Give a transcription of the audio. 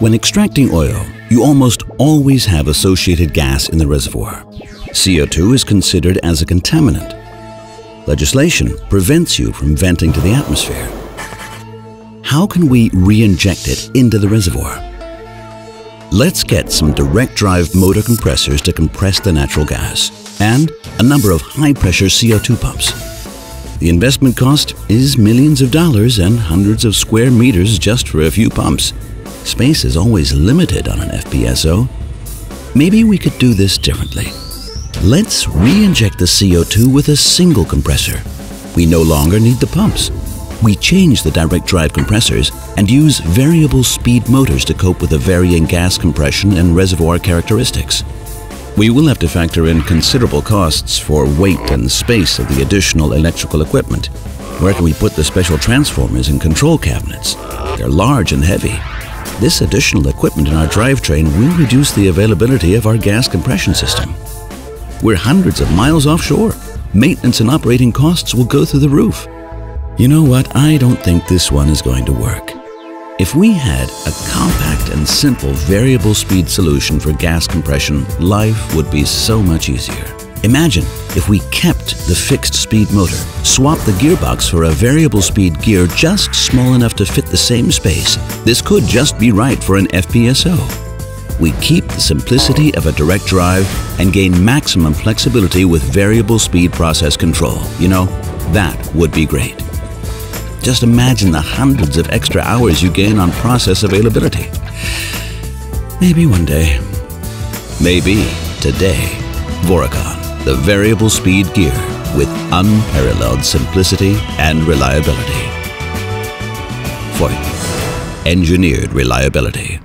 When extracting oil, you almost always have associated gas in the reservoir. CO2 is considered as a contaminant. Legislation prevents you from venting to the atmosphere. How can we re-inject it into the reservoir? Let's get some direct drive motor compressors to compress the natural gas and a number of high-pressure CO2 pumps. The investment cost is millions of dollars and hundreds of square meters just for a few pumps. Space is always limited on an FPSO. Maybe we could do this differently. Let's re-inject the CO2 with a single compressor. We no longer need the pumps. We change the direct drive compressors and use variable speed motors to cope with the varying gas compression and reservoir characteristics. We will have to factor in considerable costs for weight and space of the additional electrical equipment. Where can we put the special transformers and control cabinets? They're large and heavy. This additional equipment in our drivetrain will reduce the availability of our gas compression system. We're hundreds of miles offshore. Maintenance and operating costs will go through the roof. You know what? I don't think this one is going to work. If we had a compact and simple variable speed solution for gas compression, life would be so much easier. Imagine if we kept the fixed speed motor, swapped the gearbox for a variable speed gear just small enough to fit the same space. This could just be right for an FPSO. We keep the simplicity of a direct drive and gain maximum flexibility with variable speed process control. You know, that would be great. Just imagine the hundreds of extra hours you gain on process availability. Maybe one day. Maybe today. Vorecon, the variable speed gear with unparalleled simplicity and reliability. Voith, engineered reliability.